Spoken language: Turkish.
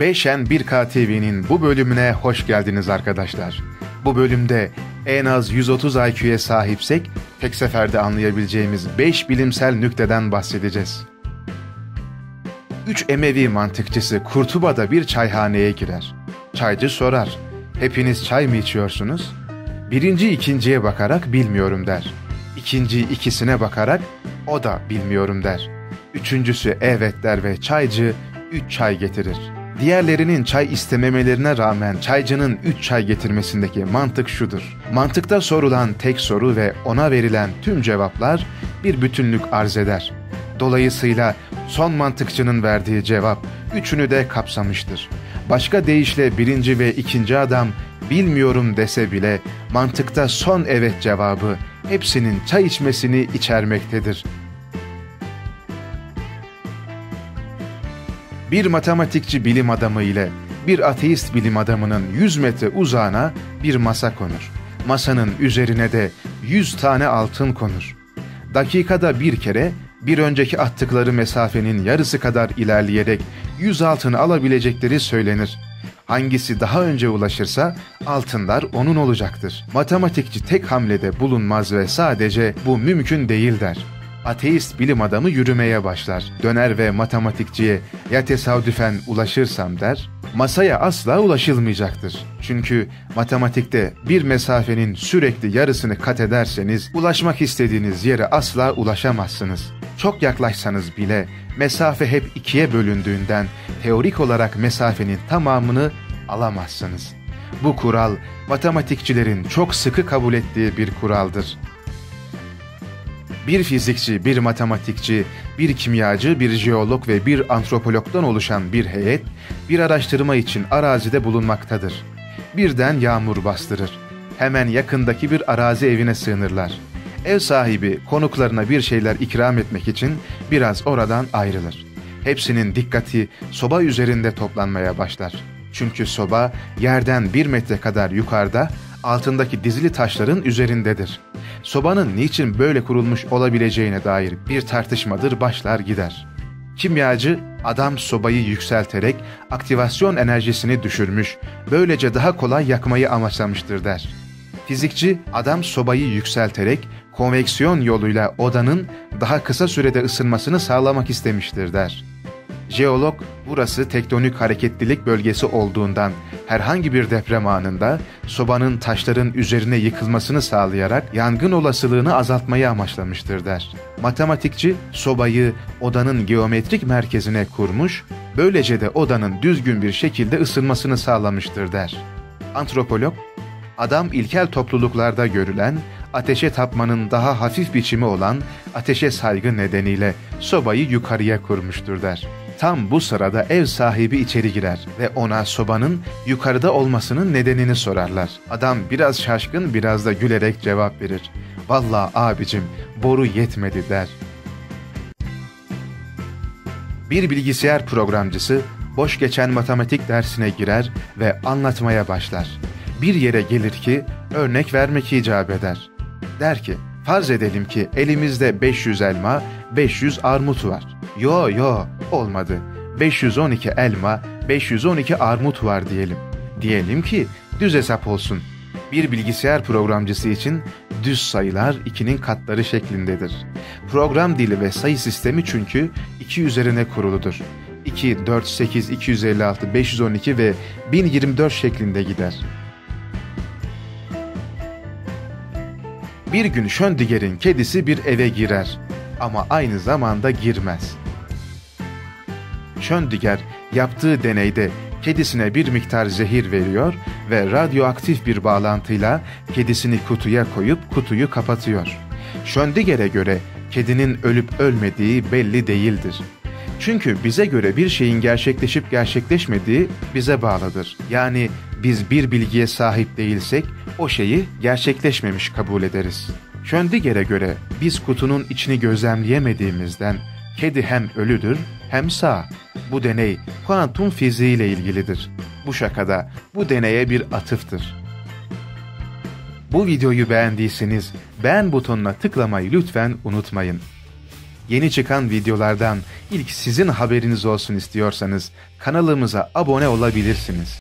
5n1ktv'nin bu bölümüne hoş geldiniz arkadaşlar. Bu bölümde en az 130 IQ'ye sahipsek tek seferde anlayabileceğimiz 5 bilimsel nükteden bahsedeceğiz. 3 Emevi mantıkçısı Kurtuba'da bir çayhaneye girer. Çaycı sorar, "Hepiniz çay mı içiyorsunuz?" Birinci ikinciye bakarak "bilmiyorum" der. İkinci ikisine bakarak "o da bilmiyorum" der. Üçüncüsü "evet" der ve çaycı 3 çay getirir. Diğerlerinin çay istememelerine rağmen çaycının 3 çay getirmesindeki mantık şudur: mantıkta sorulan tek soru ve ona verilen tüm cevaplar bir bütünlük arz eder. Dolayısıyla son mantıkçının verdiği cevap üçünü de kapsamıştır. Başka deyişle birinci ve ikinci adam "bilmiyorum" dese bile mantıkta son "evet" cevabı hepsinin çay içmesini içermektedir. Bir matematikçi bilim adamı ile bir ateist bilim adamının 100 metre uzağına bir masa konur. Masanın üzerine de 100 tane altın konur. Dakikada bir kere bir önceki attıkları mesafenin yarısı kadar ilerleyerek 100 altın alabilecekleri söylenir. Hangisi daha önce ulaşırsa altınlar onun olacaktır. Matematikçi tek hamlede bulunmaz ve sadece "bu mümkün değil" der. Ateist bilim adamı yürümeye başlar. Döner ve matematikçiye "ya tesadüfen ulaşırsam" der. Masaya asla ulaşılmayacaktır. Çünkü matematikte bir mesafenin sürekli yarısını kat ederseniz ulaşmak istediğiniz yere asla ulaşamazsınız. Çok yaklaşsanız bile mesafe hep ikiye bölündüğünden teorik olarak mesafenin tamamını alamazsınız. Bu kural matematikçilerin çok sıkı kabul ettiği bir kuraldır. Bir fizikçi, bir matematikçi, bir kimyacı, bir jeolog ve bir antropologdan oluşan bir heyet bir araştırma için arazide bulunmaktadır. Birden yağmur bastırır. Hemen yakındaki bir arazi evine sığınırlar. Ev sahibi konuklarına bir şeyler ikram etmek için biraz oradan ayrılır. Hepsinin dikkati soba üzerinde toplanmaya başlar. Çünkü soba yerden 1 metre kadar yukarıda, altındaki dizili taşların üzerindedir. Sobanın niçin böyle kurulmuş olabileceğine dair bir tartışmadır başlar gider. Kimyacı, adam sobayı yükselterek aktivasyon enerjisini düşürmüş, böylece daha kolay yakmayı amaçlamıştır der. Fizikçi, adam sobayı yükselterek konveksiyon yoluyla odanın daha kısa sürede ısınmasını sağlamak istemiştir der. Jeolog, burası tektonik hareketlilik bölgesi olduğundan herhangi bir deprem anında sobanın taşların üzerine yıkılmasını sağlayarak yangın olasılığını azaltmayı amaçlamıştır der. Matematikçi, sobayı odanın geometrik merkezine kurmuş, böylece de odanın düzgün bir şekilde ısınmasını sağlamıştır der. Antropolog, adam ilkel topluluklarda görülen, ateşe tapmanın daha hafif biçimi olan ateşe saygı nedeniyle sobayı yukarıya kurmuştur der. Tam bu sırada ev sahibi içeri girer ve ona sobanın yukarıda olmasının nedenini sorarlar. Adam biraz şaşkın, biraz da gülerek cevap verir. "Vallahi abicim, boru yetmedi" der. Bir bilgisayar programcısı boş geçen matematik dersine girer ve anlatmaya başlar. Bir yere gelir ki örnek vermek icap eder. Der ki, "Farz edelim ki elimizde 500 elma, 500 armut var." Yo, olmadı. 512 elma, 512 armut var diyelim. Diyelim ki düz hesap olsun. Bir bilgisayar programcısı için düz sayılar 2'nin katları şeklindedir. Program dili ve sayı sistemi çünkü 2 üzerine kuruludur. 2, 4, 8, 256, 512 ve 1024 şeklinde gider. Bir gün Schrödinger'in kedisi bir eve girer ama aynı zamanda girmez. Schrödinger yaptığı deneyde kedisine bir miktar zehir veriyor ve radyoaktif bir bağlantıyla kedisini kutuya koyup kutuyu kapatıyor. Schrödinger'e göre kedinin ölüp ölmediği belli değildir. Çünkü bize göre bir şeyin gerçekleşip gerçekleşmediği bize bağlıdır. Yani biz bir bilgiye sahip değilsek o şeyi gerçekleşmemiş kabul ederiz. Schrödinger'e göre biz kutunun içini gözlemleyemediğimizden kedi hem ölüdür hem sağ. Bu deney kuantum fiziği ile ilgilidir. Bu şakada bu deneye bir atıftır. Bu videoyu beğendiyseniz beğen butonuna tıklamayı lütfen unutmayın. yeni çıkan videolardan ilk sizin haberiniz olsun istiyorsanız kanalımıza abone olabilirsiniz.